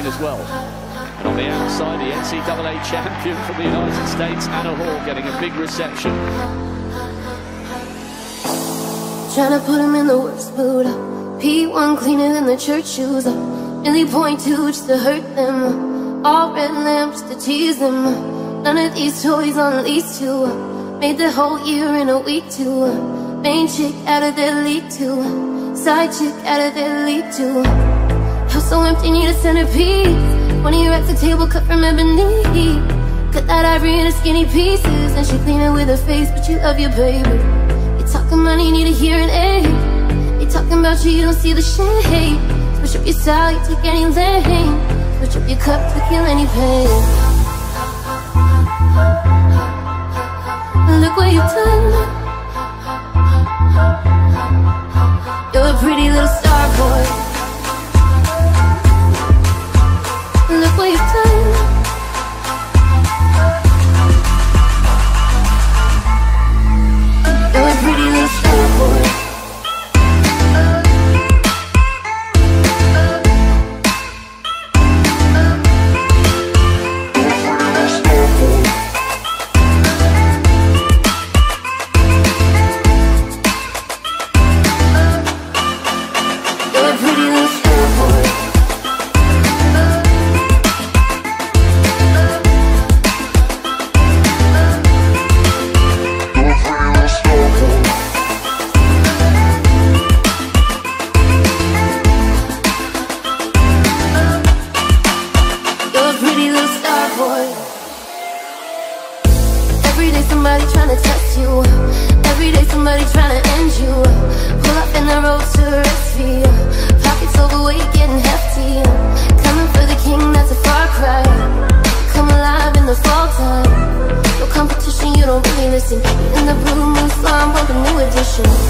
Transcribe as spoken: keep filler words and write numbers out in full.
second as well. And on the outside, the N C double A champion from the United States, Anna Hall, getting a big reception. Trying to put him in the worst mood. P one cleaner than the church shoes. Really point two just to hurt them. All red lamps to tease them. None of these toys on lease too. Made the whole year in a week too. Main chick out of their league too. Side chick out of their league too. House so empty, need a centerpiece. One of your racks a table cut from ebony. Cut that ivory into skinny pieces. And she clean it with her face, but you love your baby. Talking money, need a hearing aid. They talking about you, you don't see the shade. Switch up your style, you take any lane. Switch up your cup to kill any pain. Look what you've done. You're a pretty little star boy. Look what you've done. Every day somebody trying to test you. Every day somebody trying to end you. Pull up in the road to rescue. Pockets overweight, getting hefty. Coming for the king, that's a far cry. Come alive in the fall time. No competition, you don't really listen. In the blue moon slime, welcome new edition.